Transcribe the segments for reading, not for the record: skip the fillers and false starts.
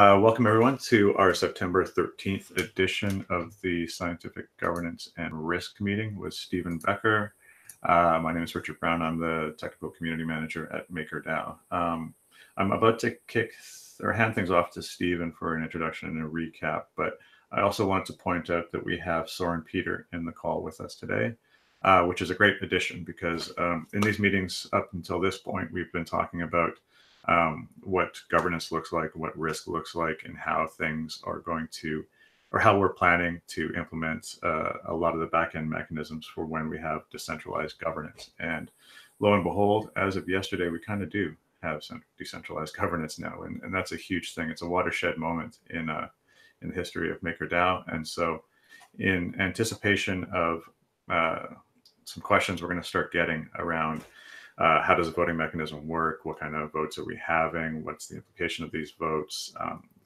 Welcome, everyone, to our September 13th edition of the Scientific Governance and Risk meeting with Stephen Becker. My name is Richard Brown. I'm the Technical Community Manager at MakerDAO. I'm about to hand things off to Stephen for an introduction and a recap, but I also want to point out that we have Søren Peter in the call with us today, which is a great addition because in these meetings up until this point, we've been talking about what governance looks like, what risk looks like, and how things are going to, or how we're planning to implement a lot of the back-end mechanisms for when we have decentralized governance. And lo and behold, as of yesterday, we kind of do have some decentralized governance now, and that's a huge thing. It's a watershed moment in the history of MakerDAO. And so in anticipation of some questions we're going to start getting around how does a voting mechanism work? What kind of votes are we having? What's the implication of these votes?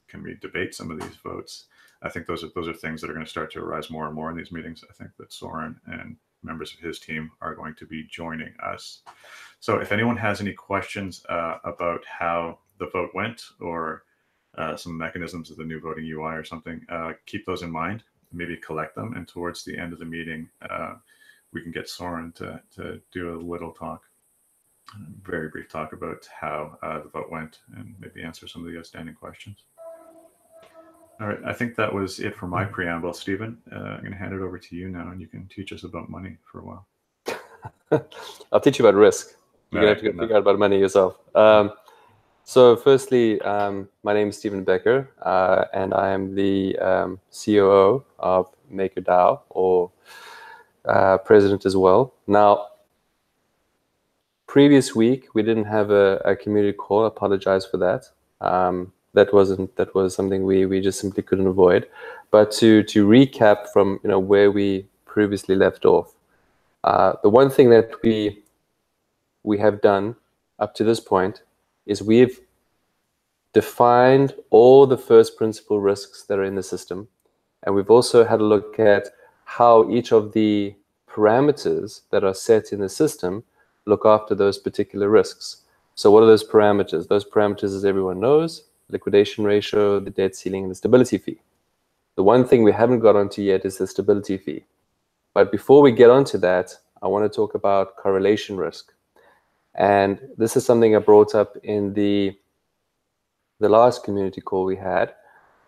Can we debate some of these votes? I think those are things that are going to start to arise more and more in these meetings. I think that Søren and members of his team are going to be joining us. So if anyone has any questions about how the vote went or some mechanisms of the new voting UI or something, keep those in mind, maybe collect them. And towards the end of the meeting, we can get Søren to do a little talk. Very brief talk about how the vote went and maybe answer some of the outstanding questions. All right, I think that was it for my preamble. Stephen, I'm going to hand it over to you now, and you can teach us about money for a while. I'll teach you about risk. You're going to have to figure out about money yourself. So firstly, my name is Stephen Becker, and I am the COO of MakerDAO, or president as well. Now, previous week, we didn't have a community call. I apologize for that. That was something we just simply couldn't avoid. But to recap from where we previously left off, the one thing that we have done up to this point is we've defined all the first principle risks that are in the system, and we've also had a look at how each of the parameters that are set in the system look after those particular risks. So what are those parameters? Those parameters, as everyone knows, liquidation ratio, the debt ceiling, and the stability fee. The one thing we haven't got onto yet is the stability fee. But before we get onto that, I want to talk about correlation risk. And this is something I brought up in the last community call we had,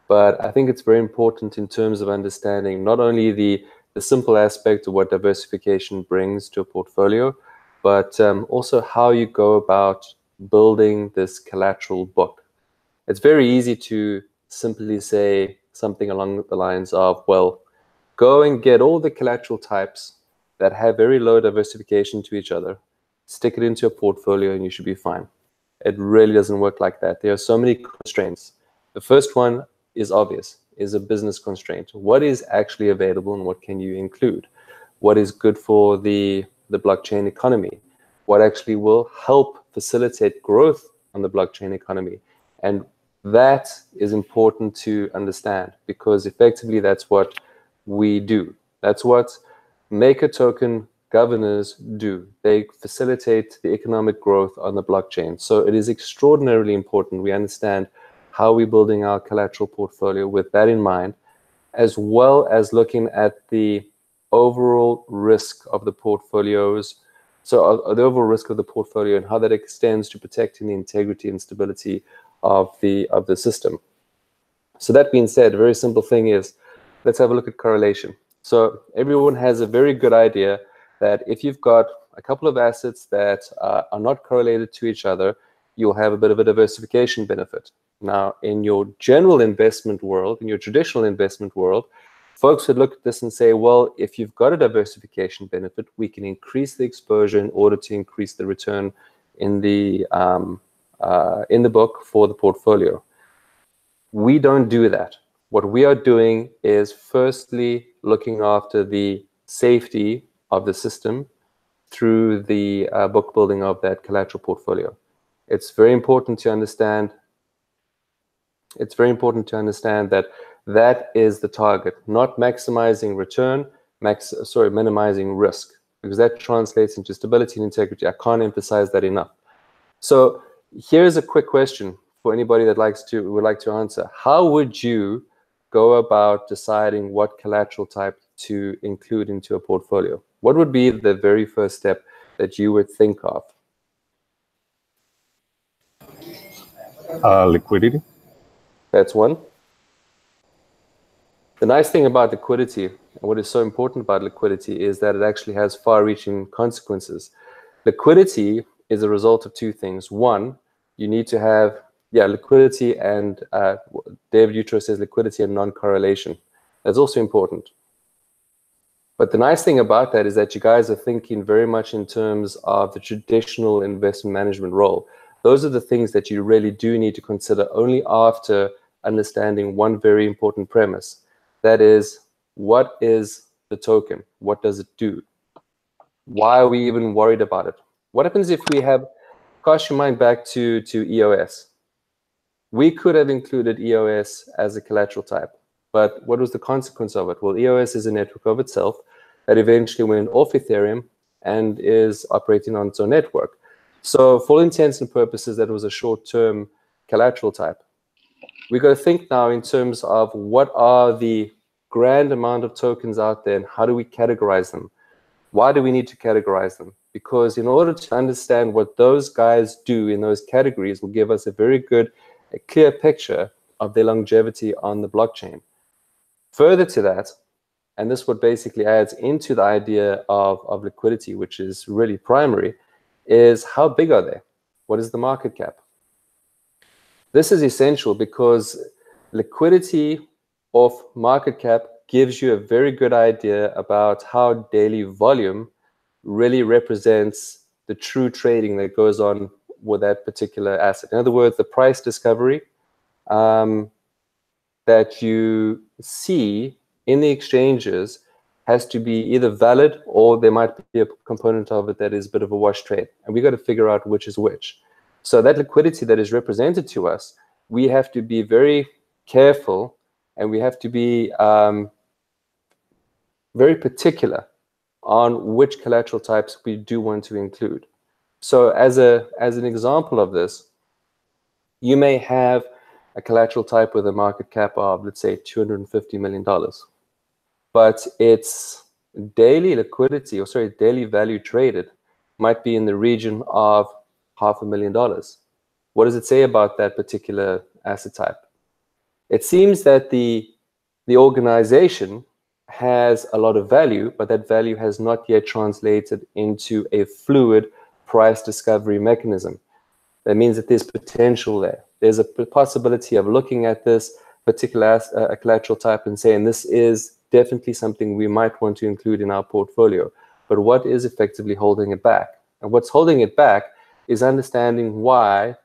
but I think it's very important in terms of understanding not only the simple aspect of what diversification brings to a portfolio, but also how you go about building this collateral book. It's very easy to simply say something along the lines of, well, go and get all the collateral types that have very low diversification to each other, stick it into a portfolio, and you should be fine. It really doesn't work like that. There are so many constraints. The first one is obvious, is a business constraint. What is actually available and what can you include? What is good for the blockchain economy? What actually will help facilitate growth on the blockchain economy? And that is important to understand because effectively that's what we do. That's what Maker Token governors do. They facilitate the economic growth on the blockchain. So it is extraordinarily important we understand how we're building our collateral portfolio with that in mind, as well as looking at the overall risk of the portfolios, so the overall risk of the portfolio and how that extends to protecting the integrity and stability of the system. So that being said, a very simple thing is, let's have a look at correlation. So everyone has a very good idea that if you've got a couple of assets that are not correlated to each other, you'll have a bit of a diversification benefit. Now, in your general investment world, in your traditional investment world, folks would look at this and say, well, if you've got a diversification benefit, we can increase the exposure in order to increase the return in the book for the portfolio. We don't do that. What we are doing is firstly looking after the safety of the system through the book building of that collateral portfolio. It's very important to understand. It's very important to understand that that is the target, not maximizing return, minimizing risk, because that translates into stability and integrity. I can't emphasize that enough. So here's a quick question for anybody that would like to answer. How would you go about deciding what collateral type to include into a portfolio? What would be the very first step that you would think of? Liquidity. That's one. The nice thing about liquidity, and what is so important about liquidity, is that it actually has far-reaching consequences. Liquidity is a result of two things. One, you need to have, liquidity and David Utro says liquidity and non-correlation. That's also important. But the nice thing about that is that you guys are thinking very much in terms of the traditional investment management role. Those are the things that you really do need to consider only after understanding one very important premise. That is, what is the token? What does it do? Why are we even worried about it? What happens if we have, cast your mind back to EOS? We could have included EOS as a collateral type, but what was the consequence of it? Well, EOS is a network of itself that eventually went off Ethereum and is operating on its own network. So for all intents and purposes, that was a short-term collateral type. We've got to think now in terms of what are the grand amount of tokens out there and how do we categorize them? Why do we need to categorize them? Because in order to understand what those guys do in those categories will give us a very good, a clear picture of their longevity on the blockchain. Further to that, and this what basically adds into the idea of liquidity, which is really primary, is how big are they? What is the market cap? This is essential because liquidity of market cap gives you a very good idea about how daily volume really represents the true trading that goes on with that particular asset. In other words, the price discovery that you see in the exchanges has to be either valid or there might be a component of it that is a bit of a wash trade. And we've got to figure out which is which. So that liquidity that is represented to us, we have to be very careful and we have to be very particular on which collateral types we do want to include. So as an example of this, you may have a collateral type with a market cap of, let's say, $250 million. But its daily liquidity, or sorry, daily value traded might be in the region of $500,000. What does it say about that particular asset type? It seems that the organization has a lot of value, but that value has not yet translated into a fluid price discovery mechanism. That means that there's potential there. There's a possibility of looking at this particular collateral type and saying this is definitely something we might want to include in our portfolio. But what is effectively holding it back? And what's holding it back is understanding why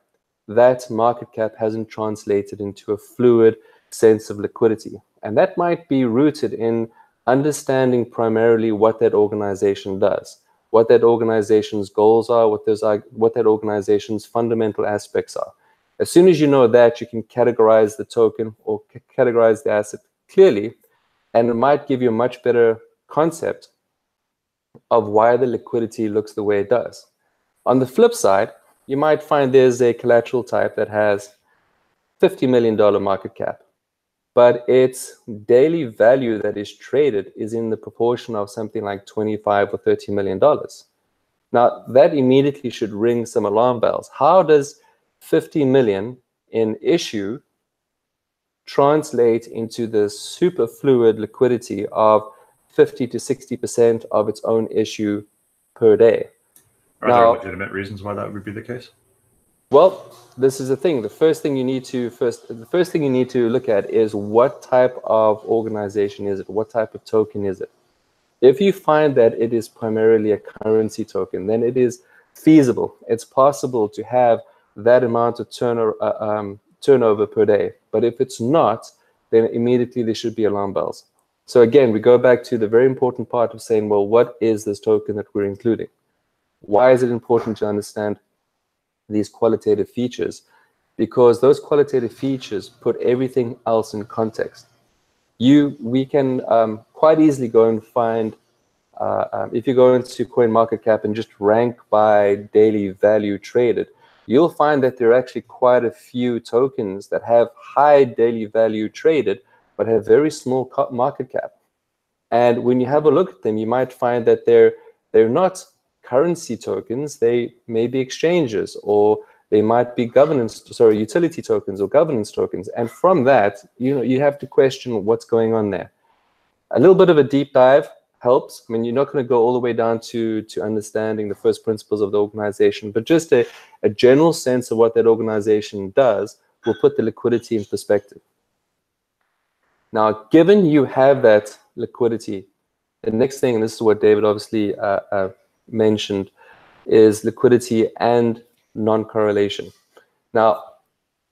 that market cap hasn't translated into a fluid sense of liquidity. And that might be rooted in understanding primarily what that organization does, what that organization's goals are, what that organization's fundamental aspects are. As soon as you know that, you can categorize the token or categorize the asset clearly, and it might give you a much better concept of why the liquidity looks the way it does. On the flip side, you might find there's a collateral type that has $50 million market cap, but its daily value that is traded is in the proportion of something like $25 or $30 million. Now, that immediately should ring some alarm bells. How does $50 million in issue translate into the super fluid liquidity of 50 to 60% of its own issue per day? Are there legitimate reasons why that would be the case? Well, this is the thing. The first thing you need to look at is what type of organization is it? What type of token is it? If you find that it is primarily a currency token, then it is feasible. It's possible to have that amount of turnover per day. But if it's not, then immediately there should be alarm bells. So again, we go back to the very important part of saying, well, what is this token that we're including? Why is it important to understand these qualitative features? Because those qualitative features put everything else in context. We can quite easily go and find, if you go into CoinMarketCap and just rank by daily value traded, you'll find that there are actually quite a few tokens that have high daily value traded, but have very small market cap. And when you have a look at them, you might find that they're not currency tokens. They may be exchanges, or they might be utility tokens or governance tokens. And from that, you know, you have to question what's going on there. A little bit of a deep dive helps. I mean, you're not going to go all the way down to understanding the first principles of the organization, but just a general sense of what that organization does will put the liquidity in perspective. Now, given you have that liquidity, the next thing, and this is what David obviously mentioned, is liquidity and non-correlation. Now,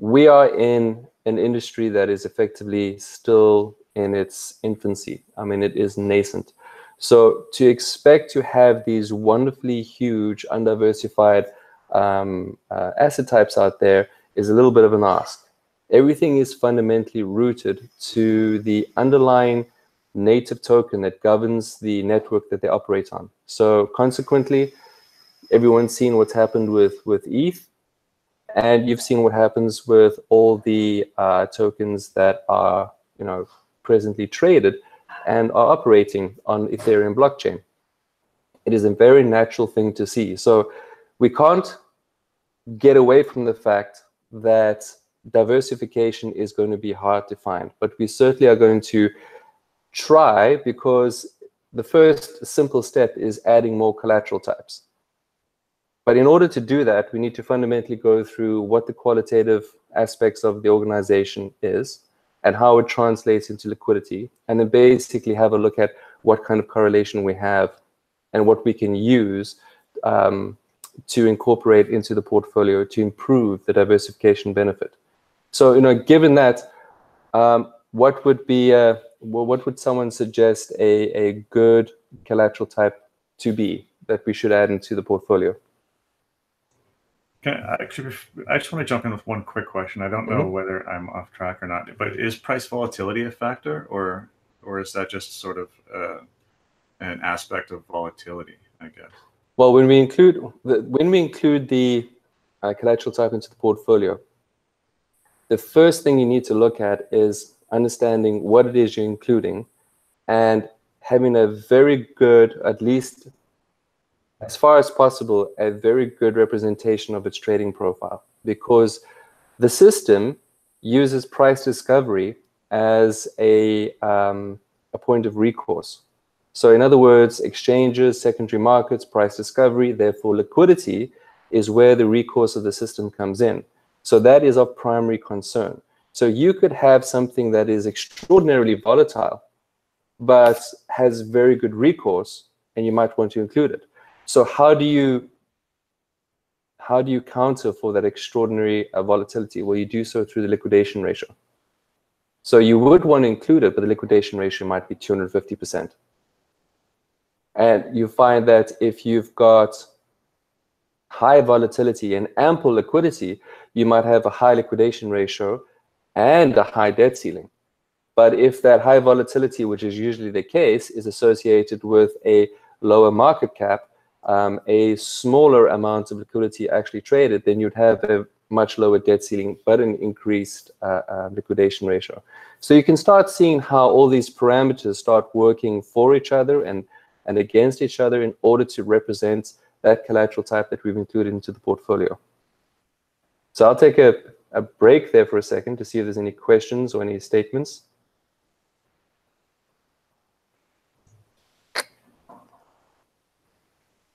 we are in an industry that is effectively still in its infancy. I mean, it is nascent. So to expect to have these wonderfully huge, undiversified asset types out there is a little bit of an ask. Everything is fundamentally rooted to the underlying native token that governs the network that they operate on. So consequently, everyone's seen what's happened with ETH, and you've seen what happens with all the tokens that are, you know, presently traded and are operating on Ethereum blockchain. It is a very natural thing to see. So we can't get away from the fact that diversification is going to be hard to find, but we certainly are going to try, because the first simple step is adding more collateral types. But in order to do that, we need to fundamentally go through what the qualitative aspects of the organization is and how it translates into liquidity, and then basically have a look at what kind of correlation we have and what we can use to incorporate into the portfolio to improve the diversification benefit. So, you know, given that, what would someone suggest a good collateral type to be that we should add into the portfolio? Okay, actually, I just want to jump in with one quick question. I don't know whether I'm off track or not, but is price volatility a factor, or is that just sort of an aspect of volatility, I guess? Well, when we include the, collateral type into the portfolio, the first thing you need to look at is understanding what it is you're including, and having a very good, at least as far as possible, a very good representation of its trading profile, because the system uses price discovery as a point of recourse. So in other words, exchanges, secondary markets, price discovery, therefore liquidity, is where the recourse of the system comes in. So that is of primary concern. So you could have something that is extraordinarily volatile, but has very good recourse, and you might want to include it. So how do you counter for that extraordinary volatility? Well, you do so through the liquidation ratio. So you would want to include it, but the liquidation ratio might be 250%. And you find that if you've got high volatility and ample liquidity, you might have a high liquidation ratio and a high debt ceiling. But if that high volatility, which is usually the case, is associated with a lower market cap, a smaller amount of liquidity actually traded, then you'd have a much lower debt ceiling, but an increased liquidation ratio. So you can start seeing how all these parameters start working for each other and against each other in order to represent that collateral type that we've included into the portfolio. So I'll take a break there for a second to see if there's any questions or any statements.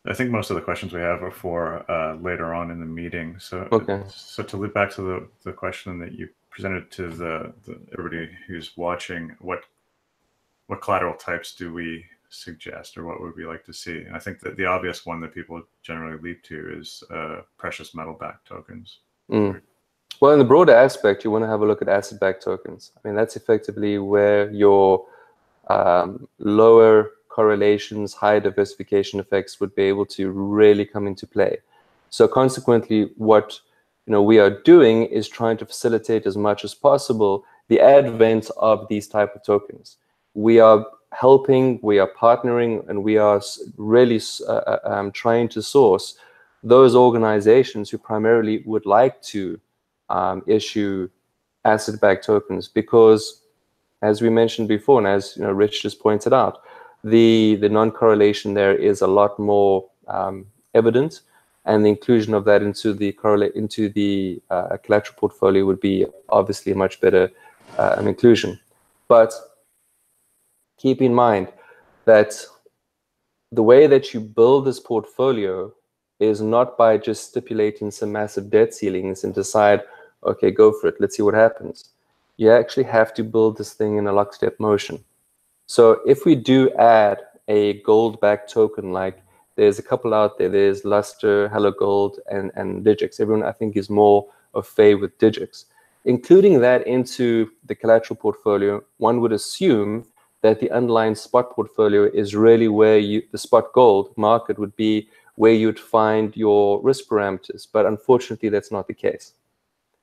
I think most of the questions we have are for later on in the meeting. So, okay. So to loop back to the question that you presented to the everybody who's watching, what collateral types do we suggest, or what would we like to see? And I think that the obvious one that people generally leap to is precious metal-backed tokens. Mm. Well, in the broader aspect, you want to have a look at asset-backed tokens. I mean, that's effectively where your lower correlations, high diversification effects would be able to really come into play. So consequently, what we are doing is trying to facilitate as much as possible the advent of these type of tokens. We are helping, we are partnering, and we are really trying to source those organizations who primarily would like to issue asset-backed tokens, because, as we mentioned before, and as Rich just pointed out, the non-correlation there is a lot more evident, and the inclusion of that into the collateral portfolio would be obviously a much better an inclusion. But keep in mind that the way that you build this portfolio is not by just stipulating some massive debt ceilings and decide, okay, go for it, let's see what happens. You actually have to build this thing in a lockstep motion. So if we do add a gold-backed token, like there's a couple out there, there's Luster, Hello Gold, and Digix. Everyone, I think, is more of fay with Digix. Including that into the collateral portfolio, one would assume that the underlying spot portfolio is really where you, the spot gold market would be where you'd find your risk parameters. But unfortunately, that's not the case.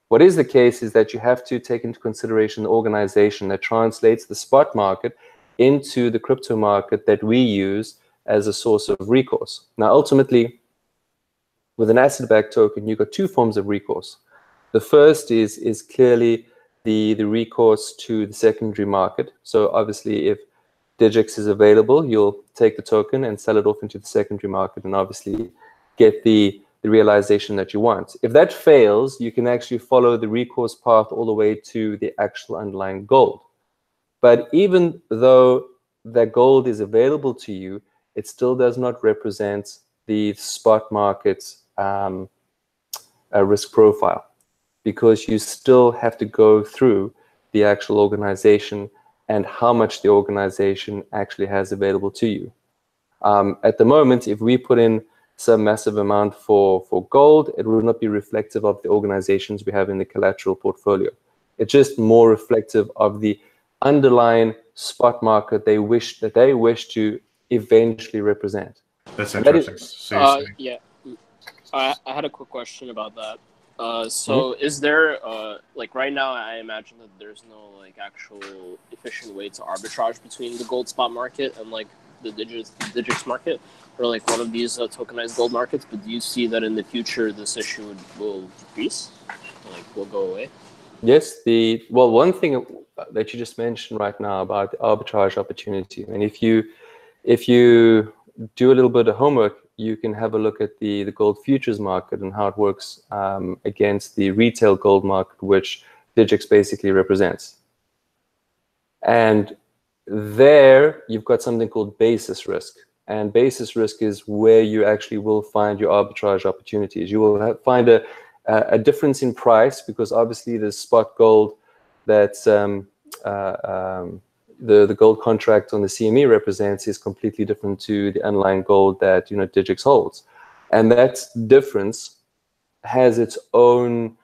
What is the case is that you have to take into consideration the organization that translates the spot market into the crypto market that we use as a source of recourse. Now, ultimately, with an asset-backed token, you've got two forms of recourse. The first is clearly the recourse to the secondary market. So obviously, if Digix is available, you'll take the token and sell it off into the secondary market and obviously get the realization that you want. If that fails, you can actually follow the recourse path all the way to the actual underlying gold. But even though that gold is available to you, it still does not represent the spot market's risk profile, because you still have to go through the actual organization and how much the organization actually has available to you. At the moment, if we put in some massive amount for gold, it will not be reflective of the organizations we have in the collateral portfolio. It's just more reflective of the underlying spot market that they wish to eventually represent. That's interesting. I had a quick question about that. Is there like right now? I imagine that there's no like actual efficient way to arbitrage between the gold spot market and like the Digix market, or like one of these tokenized gold markets. But do you see that in the future this issue will decrease, like will go away? Yes. One thing that you just mentioned right now about the arbitrage opportunity, and if you do a little bit of homework, you can have a look at the gold futures market and how it works against the retail gold market, which Digix basically represents. And there you've got something called basis risk. And basis risk is where you actually will find your arbitrage opportunities. You will find a difference in price, because obviously the spot gold that's the gold contract on the CME represents is completely different to the underlying gold that Digix holds, and that difference has its own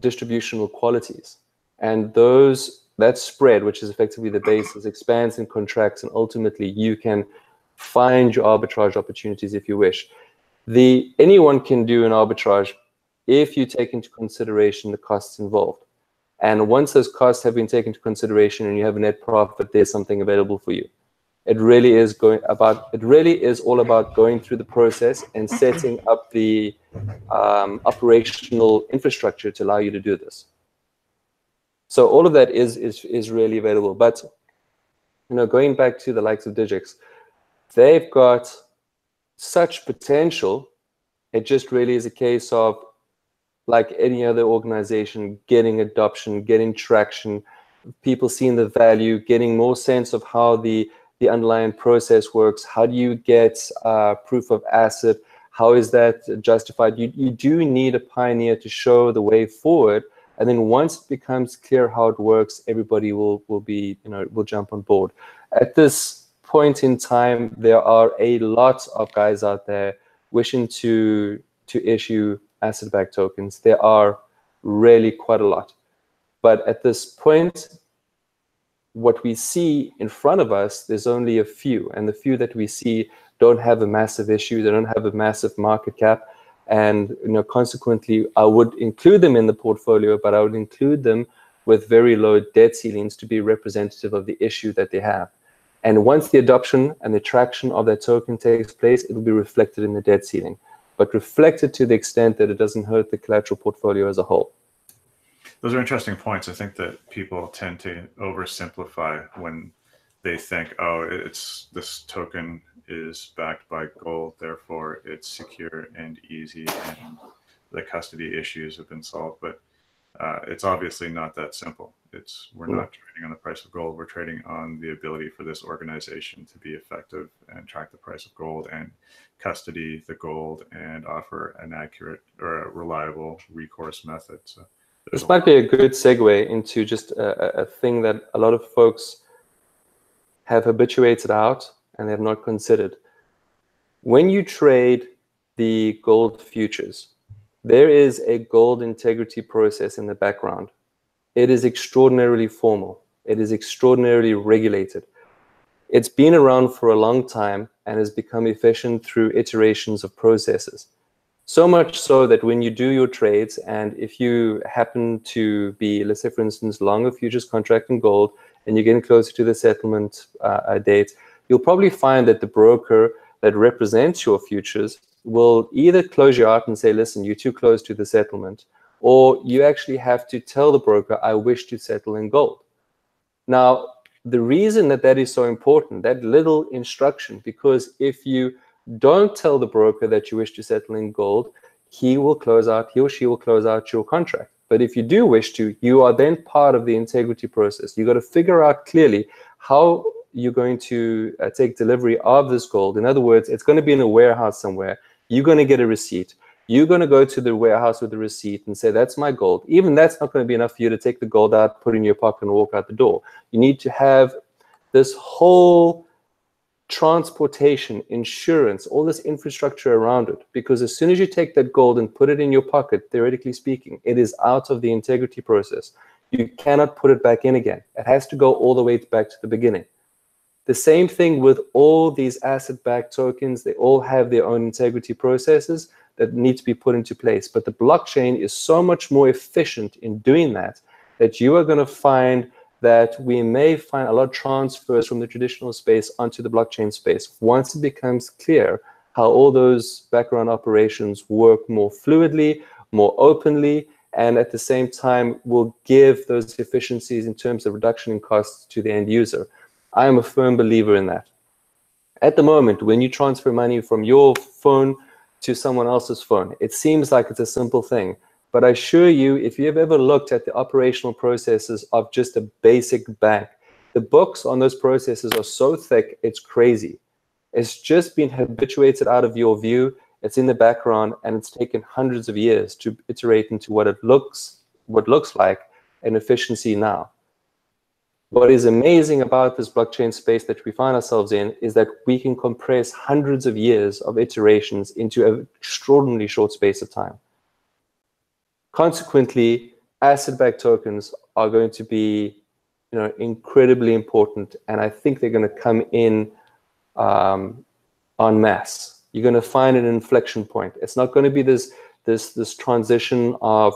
distributional qualities, and that spread, which is effectively the basis, expands and contracts, and ultimately you can find your arbitrage opportunities if you wish. Anyone can do an arbitrage if you take into consideration the costs involved. And once those costs have been taken into consideration and you have a net profit, there's something available for you. It really is all about going through the process and setting up the operational infrastructure to allow you to do this. So all of that is really available. But going back to the likes of Digix, they've got such potential. It just really is a case of, like any other organization, getting adoption, getting traction, people seeing the value, getting more sense of how the underlying process works. How do you get proof of asset? How is that justified? You do need a pioneer to show the way forward, and then once it becomes clear how it works, everybody will jump on board. At this point in time, there are a lot of guys out there wishing to issue asset-backed tokens. There are really quite a lot. But at this point, what we see in front of us, there's only a few. And the few that we see don't have a massive issue. They don't have a massive market cap. And consequently, I would include them in the portfolio, but I would include them with very low debt ceilings to be representative of the issue that they have. And once the adoption and the traction of that token takes place, it will be reflected in the debt ceiling, but reflected to the extent that it doesn't hurt the collateral portfolio as a whole. Those are interesting points. I think that people tend to oversimplify when they think, oh, it's this token is backed by gold, therefore it's secure and easy, and the custody issues have been solved. But it's obviously not that simple. We're not trading on the price of gold. We're trading on the ability for this organization to be effective and track the price of gold and custody the gold and offer an accurate or a reliable recourse method. So this might be a good segue into just a thing that a lot of folks have habituated out and have not considered. When you trade the gold futures, there is a gold integrity process in the background. It is extraordinarily formal. It is extraordinarily regulated. It's been around for a long time and has become efficient through iterations of processes. So much so that when you do your trades, and if you happen to be, let's say for instance, long a futures contract in gold, and you're getting closer to the settlement date, you'll probably find that the broker that represents your futures will either close you out and say, listen, you're too close to the settlement, or you actually have to tell the broker, I wish to settle in gold. Now, the reason that that is so important, that little instruction, because if you don't tell the broker that you wish to settle in gold, he will close out, he or she will close out your contract. But if you do wish to, you are then part of the integrity process. You've got to figure out clearly how you're going to take delivery of this gold. In other words, it's going to be in a warehouse somewhere. You're going to get a receipt. You're going to go to the warehouse with the receipt and say, that's my gold. Even that's not going to be enough for you to take the gold out, put it in your pocket, and walk out the door. You need to have this whole transportation, insurance, all this infrastructure around it, because as soon as you take that gold and put it in your pocket, theoretically speaking, it is out of the integrity process. You cannot put it back in again. It has to go all the way back to the beginning. The same thing with all these asset-backed tokens. They all have their own integrity processes that need to be put into place. But the blockchain is so much more efficient in doing that, that you are going to find that we may find a lot of transfers from the traditional space onto the blockchain space once it becomes clear how all those background operations work more fluidly, more openly, and at the same time will give those efficiencies in terms of reduction in costs to the end user. I am a firm believer in that. At the moment, when you transfer money from your phone to someone else's phone, it seems like it's a simple thing. But I assure you, if you've ever looked at the operational processes of just a basic bank, the books on those processes are so thick, it's crazy. It's just been habituated out of your view. It's in the background, and it's taken hundreds of years to iterate into what it looks, like an efficiency now. What is amazing about this blockchain space that we find ourselves in is that we can compress hundreds of years of iterations into an extraordinarily short space of time. Consequently, asset-backed tokens are going to be, incredibly important, and I think they're going to come in en masse. You're going to find an inflection point. It's not going to be this transition of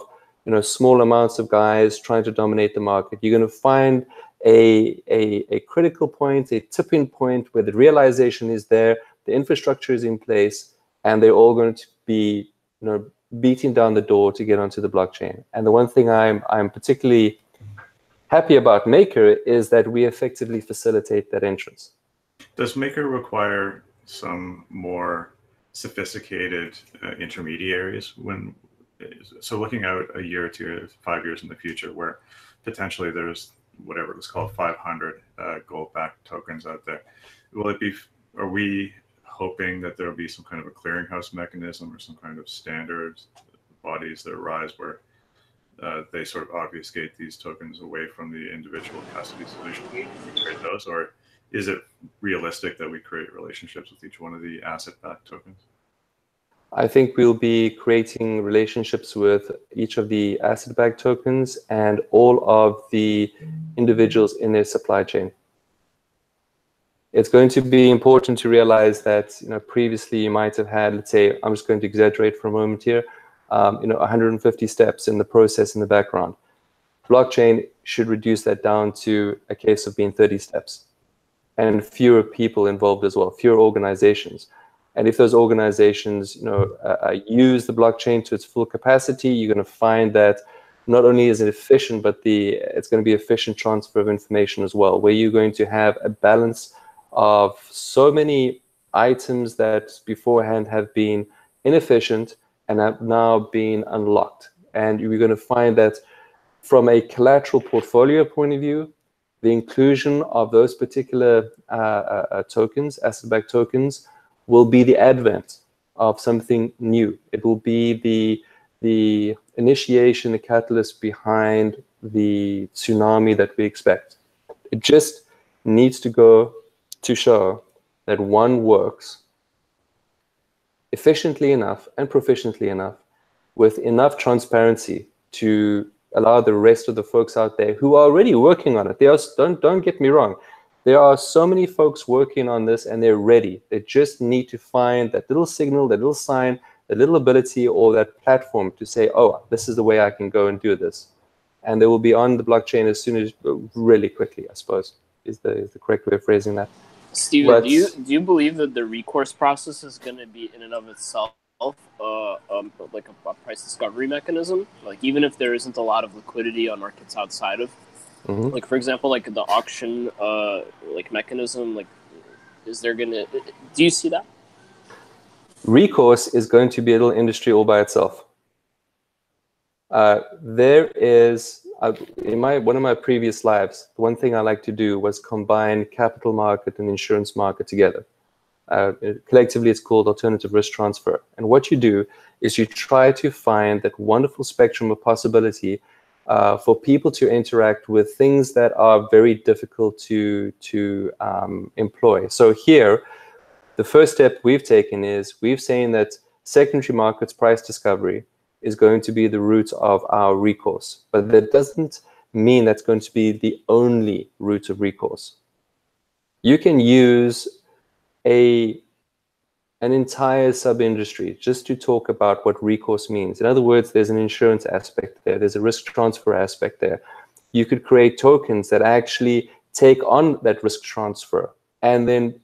small amounts of guys trying to dominate the market. You're going to find a critical point, a tipping point where the realization is there, the infrastructure is in place, and they're all going to be beating down the door to get onto the blockchain. And the one thing I'm particularly happy about Maker is that we effectively facilitate that entrance. Does Maker require some more sophisticated intermediaries? So looking out a year or 2 or 5 years in the future, where potentially there's whatever it was called, 500 gold-backed tokens out there. Are we hoping that there'll be some kind of a clearinghouse mechanism or some kind of standard bodies that arise where they sort of obfuscate these tokens away from the individual custody solution? We create those, or is it realistic that we create relationships with each one of the asset-backed tokens? I think we'll be creating relationships with each of the asset-backed tokens and all of the individuals in their supply chain. It's going to be important to realize that previously you might have had, let's say, I'm just going to exaggerate for a moment here, 150 steps in the process in the background. Blockchain should reduce that down to a case of being 30 steps. and fewer people involved as well, fewer organizations. And if those organizations, you know, use the blockchain to its full capacity, you're going to find that not only is it efficient, but it's going to be efficient transfer of information as well, where you're going to have a balance of so many items that beforehand have been inefficient and have now been unlocked. And you're going to find that from a collateral portfolio point of view, the inclusion of those particular tokens, asset-backed tokens, will be the advent of something new. It will be the initiation, the catalyst behind the tsunami that we expect. It just needs to go to show that one works efficiently enough and proficiently enough with enough transparency to allow the rest of the folks out there who are already working on it. Don't get me wrong. There are so many folks working on this and they're ready. They just need to find that little signal, that little sign, that little ability or that platform to say, oh, this is the way I can go and do this. And they will be on the blockchain as soon as, really quickly, I suppose, is the correct way of phrasing that. Stephen, do you believe that the recourse process is going to be in and of itself like a price discovery mechanism? Like even if there isn't a lot of liquidity on markets outside of, mm-hmm. like for example, like the auction like mechanism, like do you see that? Recourse is going to be a little industry all by itself. There is in one of my previous lives, one thing I like to do was combine capital market and insurance market together. Collectively, it's called alternative risk transfer. And what you do is you try to find that wonderful spectrum of possibility for people to interact with things that are very difficult to employ. So here, the first step we've taken is we've seen that secondary markets price discovery is going to be the root of our recourse. But that doesn't mean that's going to be the only route of recourse. You can use an entire sub-industry just to talk about what recourse means. In other words, there's an insurance aspect there. There's a risk transfer aspect there. You could create tokens that actually take on that risk transfer and then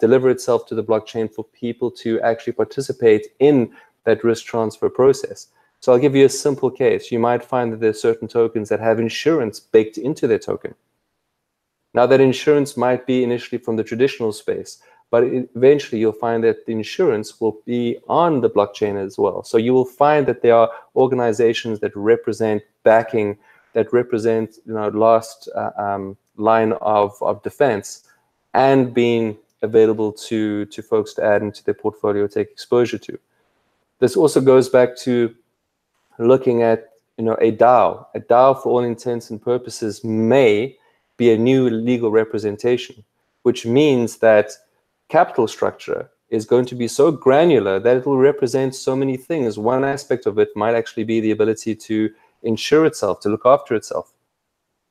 deliver itself to the blockchain for people to actually participate in that risk transfer process. So I'll give you a simple case. You might find that there's certain tokens that have insurance baked into their token. Now that insurance might be initially from the traditional space, but eventually you'll find that the insurance will be on the blockchain as well. So you will find that there are organizations that represent backing, that represent, you know, last line of defense and being available to folks to add into their portfolio, take exposure to. This also goes back to looking at, you know, a DAO. A DAO for all intents and purposes may be a new legal representation, which means that capital structure is going to be so granular that it will represent so many things. One aspect of it might actually be the ability to insure itself, to look after itself.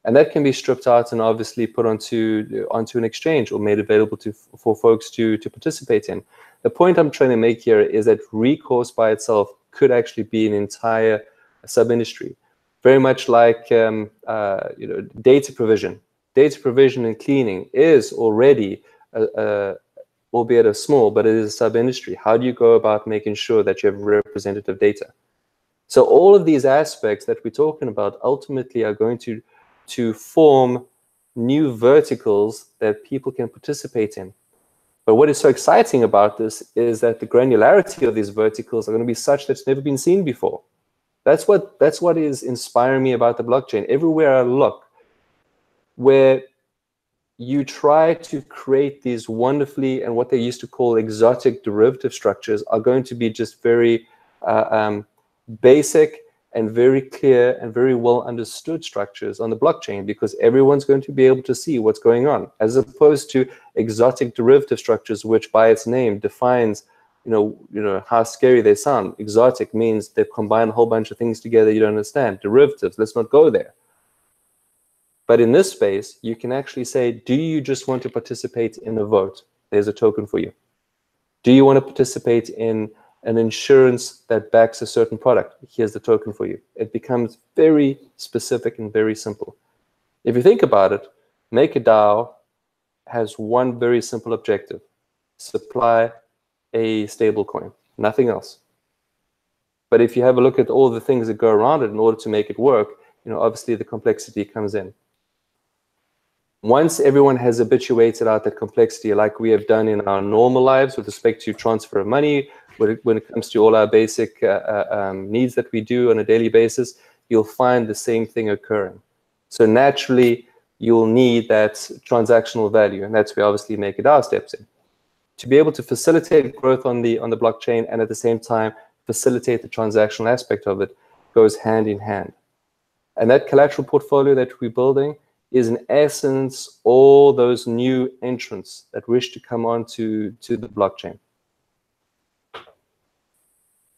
And that can be stripped out and obviously put onto an exchange or made available for folks to participate in. The point I'm trying to make here is that recourse by itself could actually be an entire sub-industry, very much like you know, data provision. Data provision and cleaning is already a albeit a small, but it is a sub-industry. How do you go about making sure that you have representative data? So all of these aspects that we're talking about ultimately are going to form new verticals that people can participate in. But what is so exciting about this is that the granularity of these verticals are going to be such that it's never been seen before. That's what is inspiring me about the blockchain. Everywhere I look, where you try to create these wonderfully, and what they used to call exotic derivative structures, are going to be just very basic and very clear and very well understood structures on the blockchain, because everyone's going to be able to see what's going on, as opposed to exotic derivative structures, which by its name defines, you know how scary they sound. Exotic means they've combined a whole bunch of things together you don't understand. Derivatives, let's not go there. But in this space, you can actually say, do you just want to participate in a vote? There's a token for you. Do you want to participate in an insurance that backs a certain product? Here's the token for you. It becomes very specific and very simple. If you think about it, MakerDAO has one very simple objective: supply a stable coin, nothing else. But if you have a look at all the things that go around it in order to make it work, you know, obviously the complexity comes in. Once everyone has habituated out that complexity, like we have done in our normal lives with respect to transfer of money, when it comes to all our basic needs that we do on a daily basis, you'll find the same thing occurring. So naturally, you'll need that transactional value, and that's where obviously MakerDAO steps in. To be able to facilitate growth on the blockchain and at the same time facilitate the transactional aspect of it goes hand in hand. And that collateral portfolio that we're building is in essence all those new entrants that wish to come on to the blockchain.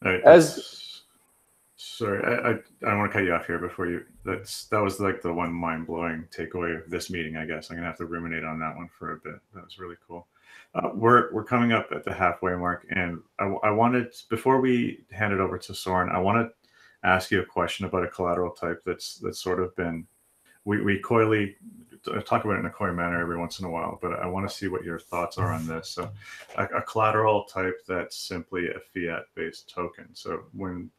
Right, as sorry, I want to cut you off here before you. That was like the one mind-blowing takeaway of this meeting. I guess I'm gonna have to ruminate on that one for a bit. That was really cool. We're coming up at the halfway mark, and I wanted, before we hand it over to Søren, I want to ask you a question about a collateral type that's sort of been. We coyly talk about it in a coy manner every once in a while, but I want to see what your thoughts are on this. So a collateral type that's simply a fiat-based token. So when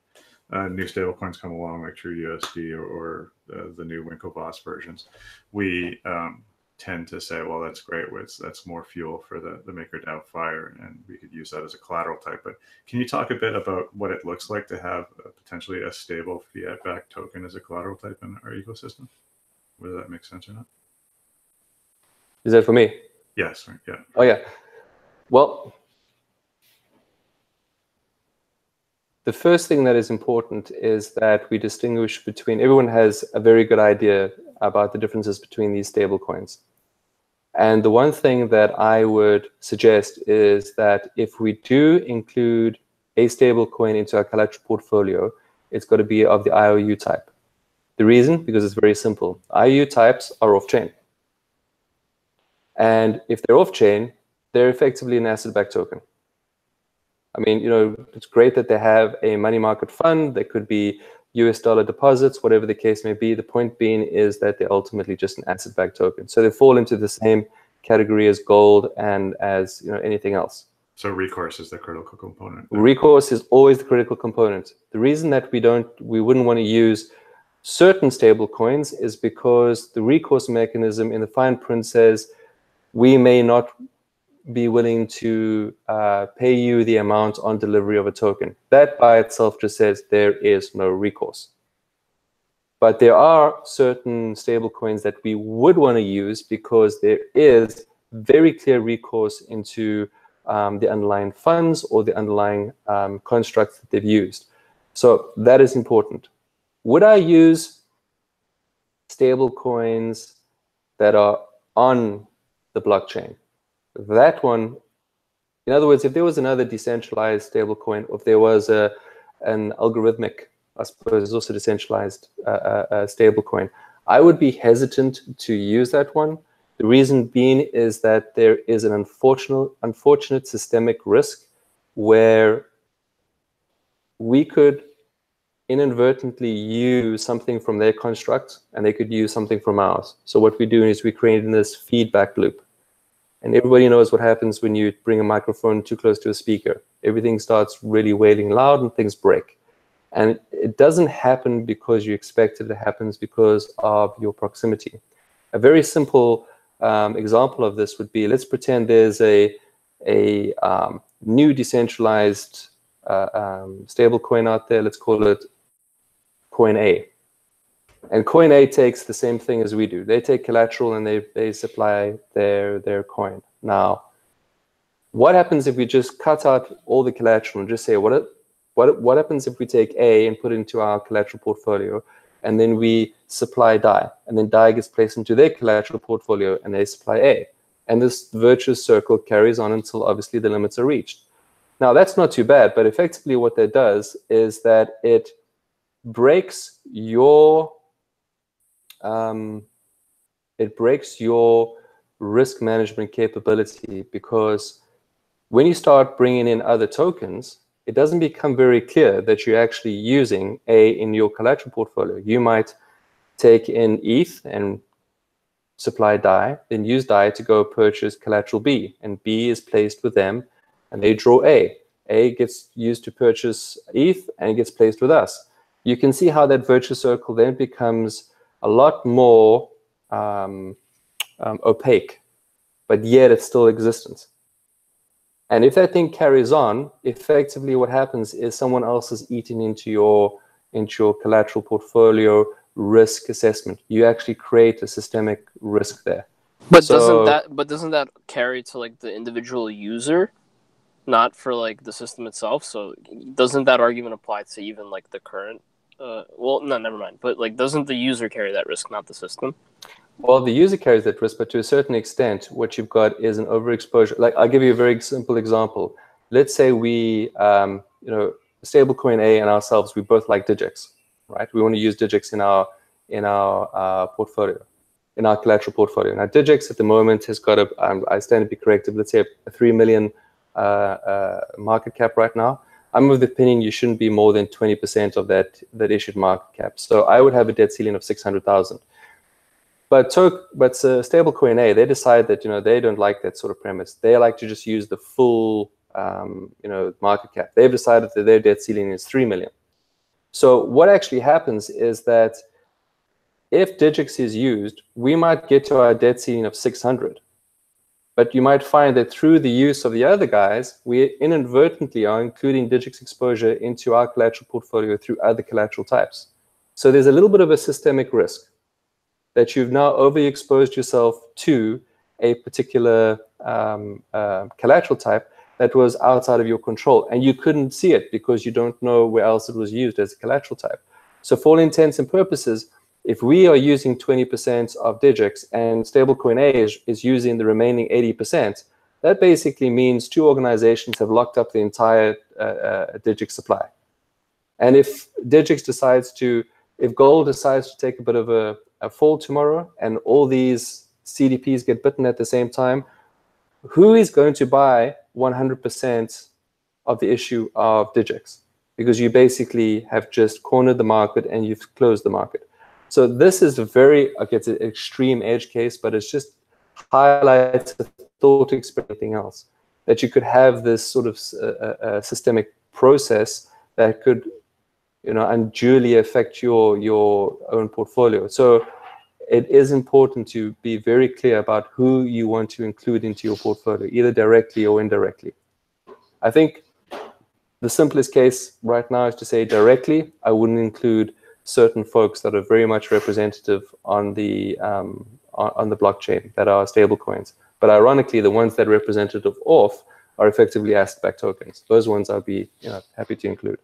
new stablecoins come along, like TrueUSD or the new Winklevoss versions, we tend to say, well, that's great. That's more fuel for the MakerDAO fire, and we could use that as a collateral type. But can you talk a bit about what it looks like to have potentially a stable fiat-backed token as a collateral type in our ecosystem? Whether that makes sense or not. Is that for me? Yes. Yeah. Oh, yeah. Well, the first thing that is important is that we distinguish between, everyone has a very good idea about the differences between these stable coins. And the one thing that I would suggest is that if we do include a stable coin into our collateral portfolio, it's got to be of the IOU type. The reason? Because it's very simple. IOU types are off-chain. And if they're off-chain, they're effectively an asset-backed token. I mean, you know, it's great that they have a money market fund. They could be US dollar deposits, whatever the case may be. The point being is that they're ultimately just an asset-backed token. So they fall into the same category as gold and as, you know, anything else. So recourse is the critical component. Recourse is always the critical component. The reason that we wouldn't want to use certain stable coins is because the recourse mechanism in the fine print says we may not be willing to pay you the amount on delivery of a token. That by itself just says there is no recourse. But there are certain stable coins that we would want to use because there is very clear recourse into the underlying funds or the underlying constructs that they've used. So that is important. Would I use stable coins that are on the blockchain? That one, in other words, if there was another decentralized stable coin, or if there was an algorithmic, I suppose it's also decentralized stable coin, I would be hesitant to use that one. The reason being is that there is an unfortunate systemic risk where we could inadvertently use something from their construct and they could use something from ours. So what we're doing is we're creating this feedback loop. And everybody knows what happens when you bring a microphone too close to a speaker. Everything starts really wailing loud and things break. And it doesn't happen because you expect it. It happens because of your proximity. A very simple example of this would be, let's pretend there's a new decentralized stable coin out there. Let's call it Coin A. And Coin A takes the same thing as we do. They take collateral and they supply their coin. Now, what happens if we just cut out all the collateral and just say, what happens if we take A and put it into our collateral portfolio, and then we supply DAI, and then DAI gets placed into their collateral portfolio and they supply A? And this virtuous circle carries on until obviously the limits are reached. Now, that's not too bad, but effectively what that does is that it breaks your risk management capability, because when you start bringing in other tokens, it doesn't become very clear that you're actually using A in your collateral portfolio. You might take in ETH and supply DAI, then use DAI to go purchase collateral B, and B is placed with them, and they draw A. A gets used to purchase ETH, and it gets placed with us. You can see how that virtuous circle then becomes a lot more opaque, but yet it's still existent. And if that thing carries on, effectively what happens is someone else is eating into your collateral portfolio risk assessment. You actually create a systemic risk there. But so, doesn't that carry to like the individual user, not for like the system itself? So doesn't that argument apply to even like the current? Well, no, never mind. But like, doesn't the user carry that risk, not the system? Well, the user carries that risk, but to a certain extent, what you've got is an overexposure. Like, I'll give you a very simple example. Let's say we, stablecoin A and ourselves, we both like Digix, right? We want to use Digix in our portfolio, in our collateral portfolio. Now, Digix at the moment has got I stand to be corrected, let's say a 3 million market cap right now. I'm of the opinion you shouldn't be more than 20% of that issued market cap. So I would have a debt ceiling of 600,000. But stablecoin A, they decide that they don't like that sort of premise. They like to just use the full market cap. They've decided that their debt ceiling is 3 million. So what actually happens is that if Digix is used, we might get to our debt ceiling of 600. But you might find that through the use of the other guys, we inadvertently are including Digix exposure into our collateral portfolio through other collateral types. So there's a little bit of a systemic risk that you've now overexposed yourself to a particular collateral type that was outside of your control. And you couldn't see it because you don't know where else it was used as a collateral type. So for all intents and purposes, if we are using 20% of Digix and stablecoin A is using the remaining 80%, that basically means two organizations have locked up the entire Digix supply. And if Digix decides to, if Gold decides to take a bit of a fall tomorrow and all these CDPs get bitten at the same time, who is going to buy 100% of the issue of Digix? Because you basically have just cornered the market and you've closed the market. So this is it's an extreme edge case, but it's just highlights the thought experiment, anything else, that you could have this sort of systemic process that could unduly affect your own portfolio. So it is important to be very clear about who you want to include into your portfolio, either directly or indirectly. I think the simplest case right now is to say directly, I wouldn't include certain folks that are very much representative on the blockchain that are stablecoins. But ironically, the ones that are representative off are effectively asset-backed tokens. Those ones I'd be happy to include.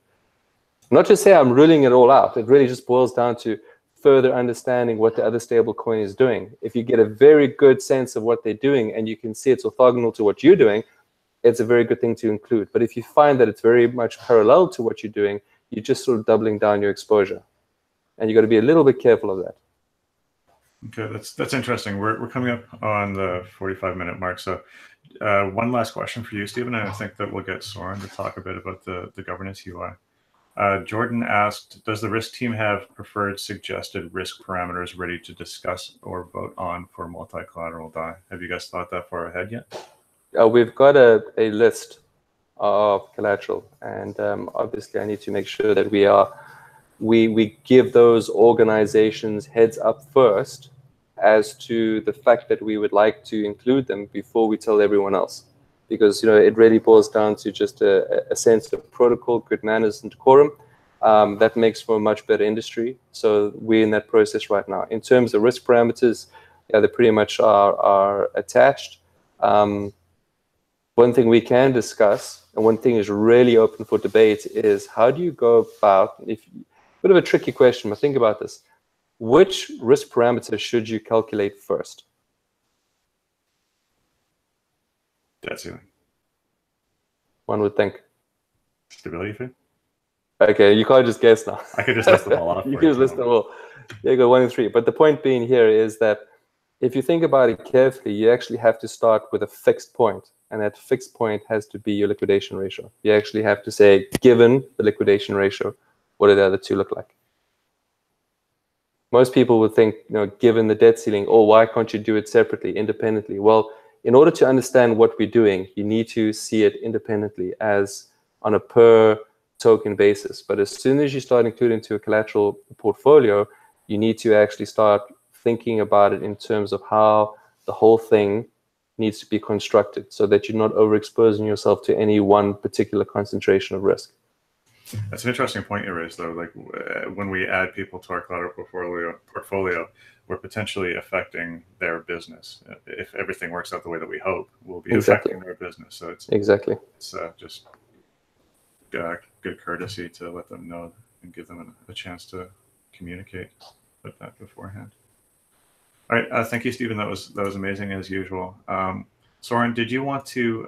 Not to say I'm ruling it all out. It really just boils down to further understanding what the other stablecoin is doing. If you get a very good sense of what they're doing and you can see it's orthogonal to what you're doing, it's a very good thing to include. But if you find that it's very much parallel to what you're doing, you're just sort of doubling down your exposure. And you've got to be a little bit careful of that. Okay, that's interesting. We're coming up on the 45-minute mark. So one last question for you, Stephen, and I think that we'll get Søren to talk a bit about the governance UI. Jordan asked, does the risk team have preferred suggested risk parameters ready to discuss or vote on for multi-collateral DAI? Have you guys thought that far ahead yet? We've got a list of collateral, and obviously I need to make sure that we give those organizations heads up first as to the fact that we would like to include them before we tell everyone else. Because it really boils down to just a sense of protocol, good manners, and decorum. That makes for a much better industry. So we're in that process right now. In terms of risk parameters, they pretty much are attached. One thing we can discuss, and one thing is really open for debate, is how do you go about, a bit of a tricky question, but think about this. Which risk parameter should you calculate first? Debt ceiling. One would think. Stability fee? Okay, you can't just guess now. I could just list them all off. You could just list them all. There you go, 1 and 3. But the point being here is that if you think about it carefully, you actually have to start with a fixed point. And that fixed point has to be your liquidation ratio. You actually have to say, given the liquidation ratio, what do the other two look like? most people would think, you know, given the debt ceiling, oh, why can't you do it separately, independently? Well, in order to understand what we're doing, you need to see it independently as on a per token basis. But as soon as you start including into a collateral portfolio, you need to actually start thinking about it in terms of how the whole thing needs to be constructed so that you're not overexposing yourself to any one particular concentration of risk. That's an interesting point you raised, though. Like when we add people to our collateral portfolio, we're potentially affecting their business. If everything works out the way that we hope, we'll be exactly affecting their business. So it's exactly, it's just good courtesy to let them know and give them a chance to communicate with that beforehand. All right, thank you, Stephen. That was amazing as usual. Søren, did you want to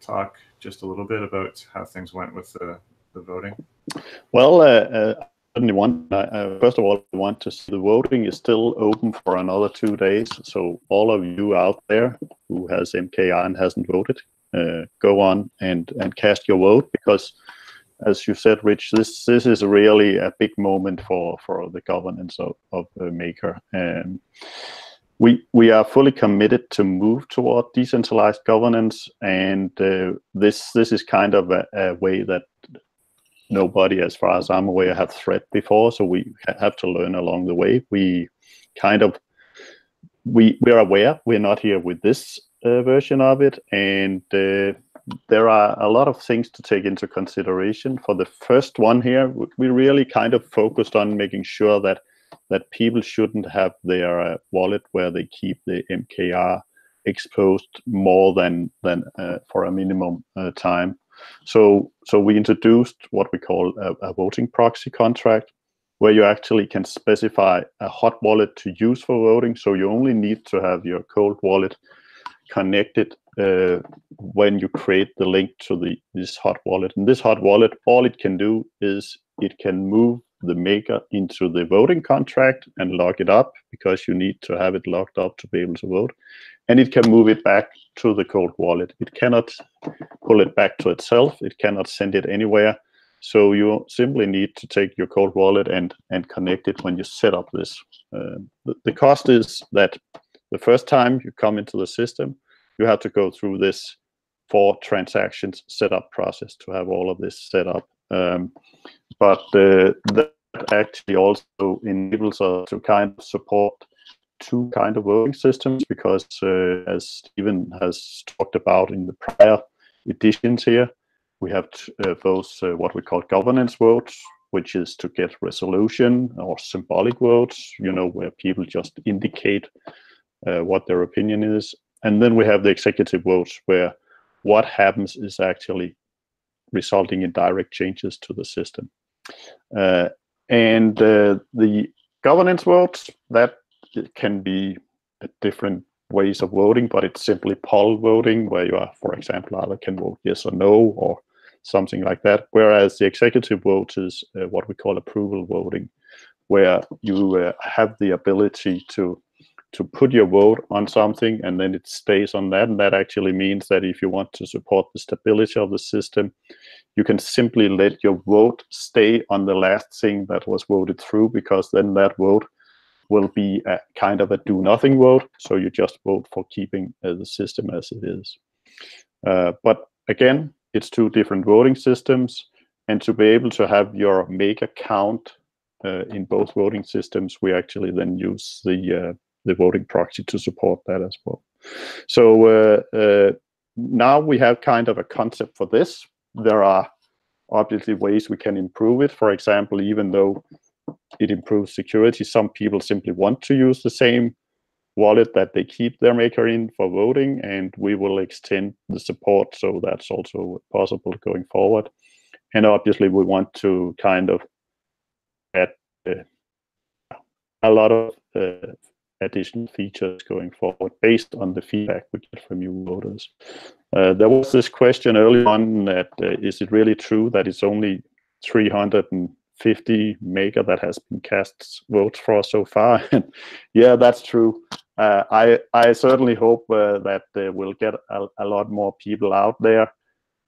talk just a little bit about how things went with the voting? Well, first of all, I want to say the voting is still open for another 2 days. So all of you out there who has MKR and hasn't voted, go on and cast your vote, because as you said, Rich, this is really a big moment for the governance of Maker. We are fully committed to move toward decentralized governance, and this is kind of a way that nobody, as far as I'm aware, have threat before, so we have to learn along the way. We are aware we're not here with this version of it, and there are a lot of things to take into consideration. For the first one here, we really kind of focused on making sure that people shouldn't have their wallet where they keep the MKR exposed more than for a minimum time. So we introduced what we call a voting proxy contract, where you actually can specify a hot wallet to use for voting. So you only need to have your cold wallet connected when you create the link to this hot wallet. And this hot wallet, all it can do is it can move the Maker into the voting contract and lock it up, because you need to have it locked up to be able to vote. And it can move it back to the cold wallet. It cannot pull it back to itself. It cannot send it anywhere. So you simply need to take your cold wallet and connect it when you set up this. The cost is that the first time you come into the system, you have to go through this 4 transactions setup process to have all of this set up. But that actually also enables us to kind of support 2 kind of voting systems, because as Stephen has talked about in the prior editions here, we have those what we call governance votes, which is to get resolution, or symbolic votes, you know, where people just indicate what their opinion is. And then we have the executive votes, where what happens is actually resulting in direct changes to the system. And the governance votes, that it can be different ways of voting, but it's simply poll voting, where you are, for example, either can vote yes or no or something like that. Whereas the executive vote is what we call approval voting, where you have the ability to put your vote on something and then it stays on that. And that actually means that if you want to support the stability of the system, you can simply let your vote stay on the last thing that was voted through, because then that vote will be a kind of a do nothing vote. So you just vote for keeping the system as it is. But again, it's 2 different voting systems, and to be able to have your Maker count in both voting systems, we actually then use the voting proxy to support that as well. So now we have kind of a concept for this. There are obviously ways we can improve it. For example, even though it improves security, some people simply want to use the same wallet that they keep their Maker in for voting, and we will extend the support, so that's also possible going forward. And obviously we want to kind of add a lot of additional features going forward based on the feedback we get from you voters. There was this question early on that is it really true that it's only 350 Maker that has been cast votes for so far? And yeah, that's true. I certainly hope that we'll get a lot more people out there.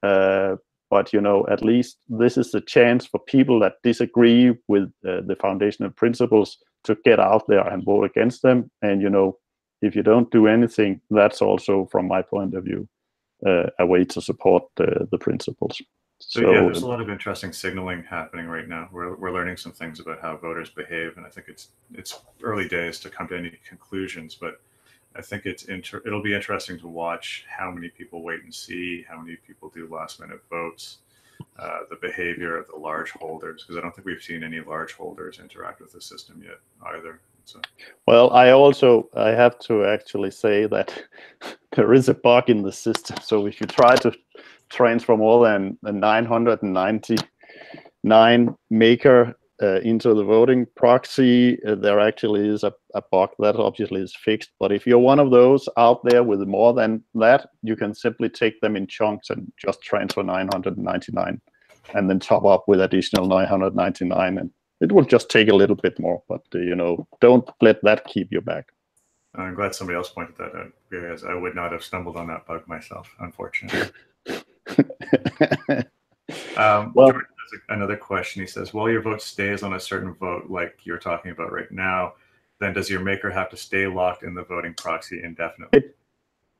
But you know, at least this is the chance for people that disagree with the foundational principles to get out there and vote against them. And, you know, if you don't do anything, that's also, from my point of view, a way to support the principles. So yeah, there's a lot of interesting signaling happening right now. We're learning some things about how voters behave, and I think it's early days to come to any conclusions, but I think it'll be interesting to watch how many people wait and see, how many people do last minute votes, the behavior of the large holders, because I don't think we've seen any large holders interact with the system yet either. So. Well, I have to actually say that there is a bug in the system. So if you try to transform more than 999 maker into the voting proxy, there actually is a bug that obviously is fixed. But if you're one of those out there with more than that, you can simply take them in chunks and just transfer 999 and then top up with additional 999, and it will just take a little bit more. But you know, don't let that keep you back. I'm glad somebody else pointed that out, because I would not have stumbled on that bug myself, unfortunately. Well, another question. He says, "Well, your vote stays on a certain vote, like you're talking about right now. Then does your maker have to stay locked in the voting proxy indefinitely?"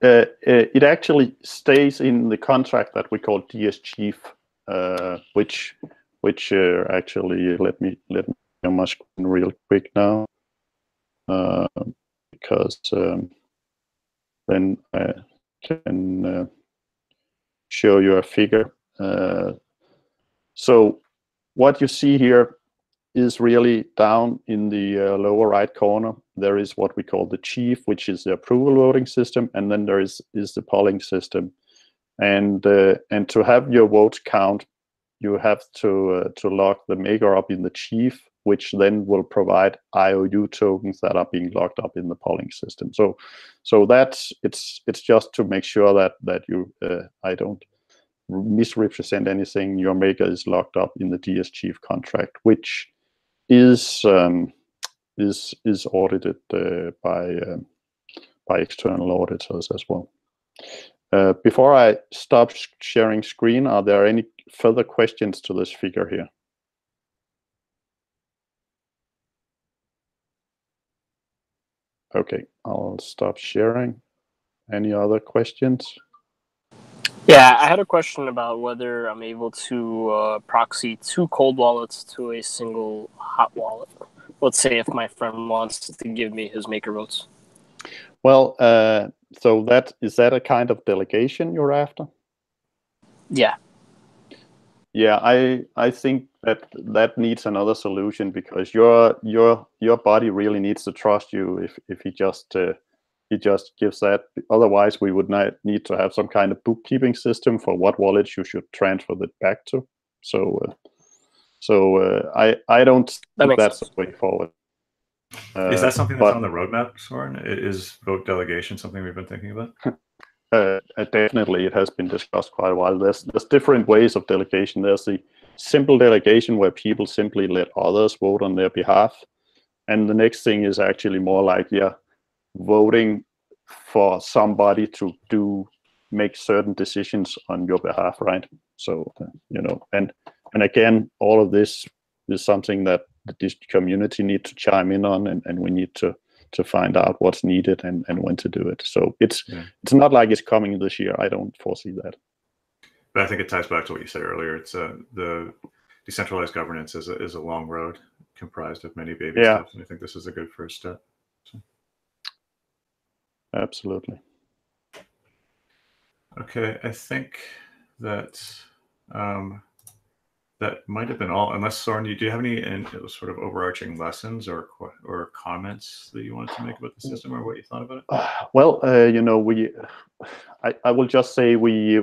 It actually stays in the contract that we call DS Chief, which actually let me on my screen real quick now, because then I can show you a figure. So what you see here is really down in the lower right corner. There is what we call the chief, which is the approval voting system, and then there is the polling system. And to have your votes count, you have to lock the maker up in the chief, which then will provide IOU tokens that are being locked up in the polling system. So that's it's just to make sure that you I don't misrepresent anything. Your maker is locked up in the DS Chief contract, which is audited by external auditors as well. Before I stop sharing screen, are there any further questions to this figure here? Okay, I'll stop sharing. Any other questions? Yeah, I had a question about whether I'm able to proxy two cold wallets to a single hot wallet. Let's say if my friend wants to give me his maker votes. Well, so that is that a kind of delegation you're after? Yeah. Yeah, I think that needs another solution, because your body really needs to trust you if he just gives that. Otherwise, we would not need to have some kind of bookkeeping system for what wallets you should transfer it back to. So I don't think that's the way forward. Is that something that's on the roadmap, Søren? Is vote delegation something we've been thinking about? Definitely, it has been discussed quite a while. There's different ways of delegation. There's the simple delegation where people simply let others vote on their behalf, and the next thing is actually more like voting for somebody to make certain decisions on your behalf, right? So you know, and again, all of this is something that this community needs to chime in on, and we need to find out what's needed and when to do it. So it's not like it's coming this year. I don't foresee that. But I think it ties back to what you said earlier. It's the decentralized governance is a long road comprised of many baby steps, and I think this is a good first step. So. Absolutely. Okay, I think that that might have been all. Unless, Søren, do you have any sort of overarching lessons or comments that you wanted to make about the system or what you thought about it? Well, you know, I will just say we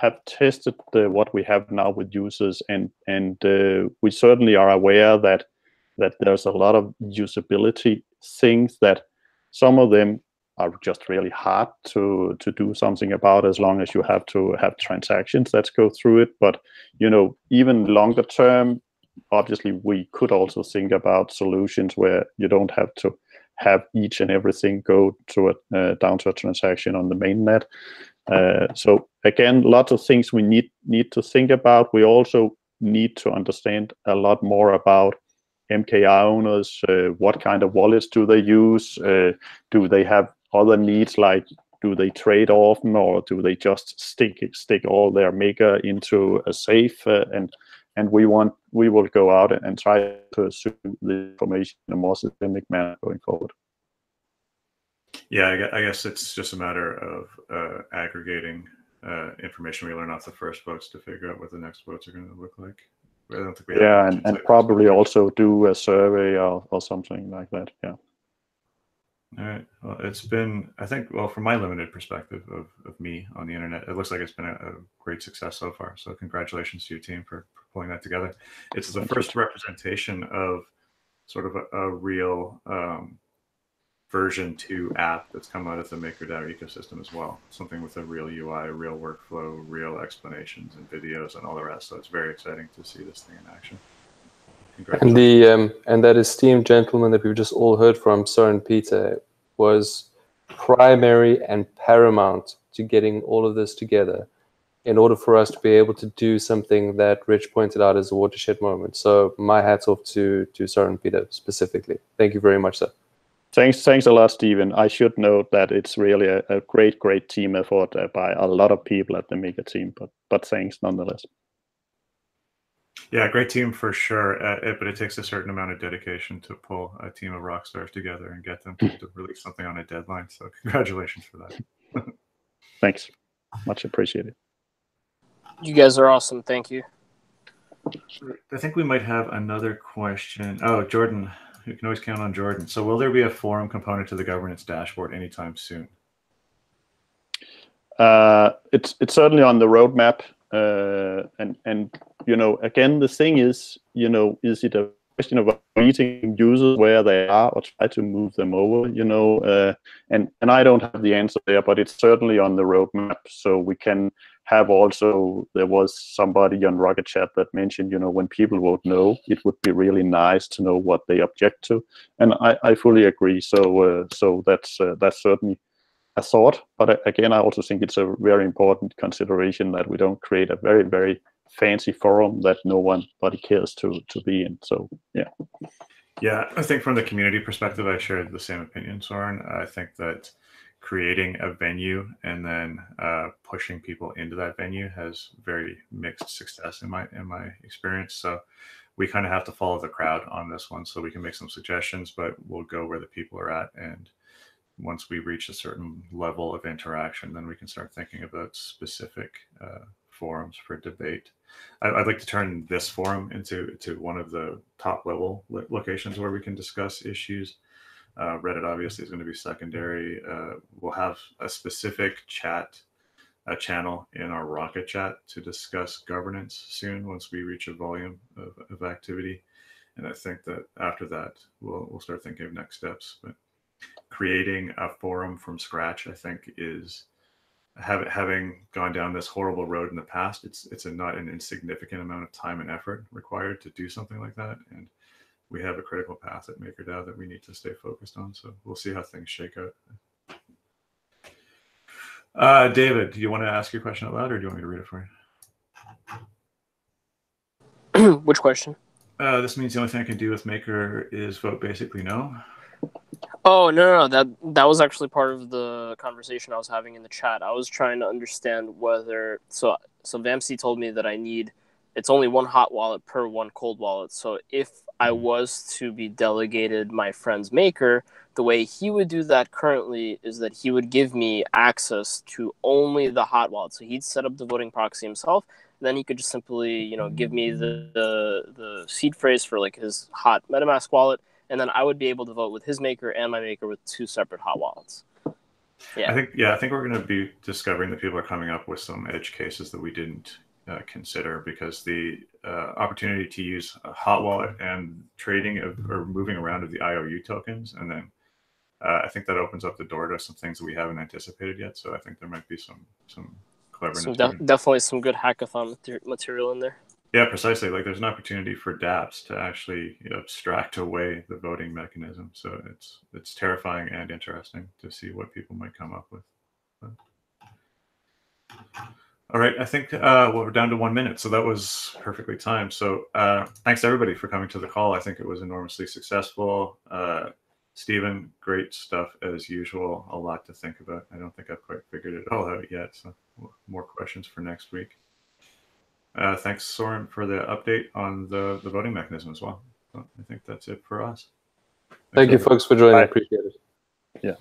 have tested what we have now with users, and we certainly are aware that there's a lot of usability things that some of them are just really hard to do something about, as long as you have to have transactions that go through it. But you know, even longer term, obviously we could also think about solutions where you don't have to have each and everything go to down to a transaction on the mainnet. So again, lots of things we need to think about. We also need to understand a lot more about MKR owners? What kind of wallets do they use? Do they have other needs, like do they trade often, or do they just stick all their maker into a safe? And we will go out and try to pursue the information in a more systemic manner going forward. Yeah, I guess it's just a matter of aggregating information we learn off the first votes to figure out what the next votes are going to look like. I don't think we have and probably also do a survey or something like that. Yeah. All right. Well, it's been, I think, well, from my limited perspective of me on the internet, it looks like it's been a great success so far. So congratulations to your team for pulling that together. It's the first representation of sort of a real version 2 app that's come out of the MakerDAO ecosystem as well. Something with a real UI, real workflow, real explanations and videos and all the rest. So it's very exciting to see this thing in action. And the and that esteemed gentleman that we've just all heard from, Søren Peter, was primary and paramount to getting all of this together in order for us to be able to do something that Rich pointed out as a watershed moment. So my hat's off to Søren Peter specifically. Thank you very much, sir. Thanks a lot, Stephen. I should note that it's really a great team effort by a lot of people at the Maker team, but thanks nonetheless. Yeah, great team for sure, but it takes a certain amount of dedication to pull a team of rock stars together and get them to release something on a deadline. So congratulations for that. Thanks. Much appreciated. You guys are awesome. Thank you. I think we might have another question. Oh, Jordan. You can always count on Jordan. So will there be a forum component to the governance dashboard anytime soon? It's certainly on the roadmap. And you know, again, the thing is, you know, is it a question of meeting users where they are or try to move them over, you know, and I don't have the answer there, but it's certainly on the roadmap. So we can have also, there was somebody on Rocket Chat that mentioned, you know, when people vote no, it would be really nice to know what they object to. And I fully agree. So, so that's certainly a thought, but again, I also think it's a very important consideration that we don't create a very fancy forum that nobody cares to be in. So yeah. Yeah, I think from the community perspective, I shared the same opinion, Søren. I think that creating a venue and then pushing people into that venue has very mixed success in my experience. So we kind of have to follow the crowd on this one, so we can make some suggestions, but we'll go where the people are at, and once we reach a certain level of interaction, then we can start thinking about specific forums for debate. I'd like to turn this forum into one of the top level locations where we can discuss issues. Reddit obviously is going to be secondary. We'll have a specific channel in our Rocket Chat to discuss governance soon once we reach a volume of activity. And I think that after that, we'll start thinking of next steps. But creating a forum from scratch, I think, is, having gone down this horrible road in the past, it's not an insignificant amount of time and effort required to do something like that. And we have a critical path at MakerDAO that we need to stay focused on. So we'll see how things shake out. David, do you want to ask your question out loud, or do you want me to read it for you? Which question? This means the only thing I can do with Maker is vote basically no. Oh, no, that was actually part of the conversation I was having in the chat. I was trying to understand whether, so Vamsi told me that I need, it's only one hot wallet per one cold wallet. So if I was to be delegated my friend's maker, the way he would do that currently is that he would give me access to only the hot wallet. So he'd set up the voting proxy himself. Then he could just simply, you know, give me the seed phrase for like his hot MetaMask wallet. And then I would be able to vote with his maker and my maker with 2 separate hot wallets. Yeah, I think we're going to be discovering that people are coming up with some edge cases that we didn't consider, because the opportunity to use a hot wallet and trading or moving around of the IOU tokens, and then I think that opens up the door to some things that we haven't anticipated yet. So I think there might be some cleverness. So definitely some good hackathon material in there. Yeah, precisely. Like, there's an opportunity for dApps to actually, you know, abstract away the voting mechanism. So it's terrifying and interesting to see what people might come up with. All right, I think well, we're down to 1 minute, so that was perfectly timed. So thanks everybody for coming to the call. I think it was enormously successful. Stephen, great stuff as usual. A lot to think about. I don't think I've quite figured it all out yet, so more questions for next week. Thanks, Søren, for the update on the voting mechanism as well. So I think that's it for us. Thank you, folks, for joining. I appreciate it. Yeah.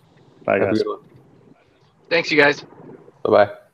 Bye, guys. Thanks, you guys. Bye-bye.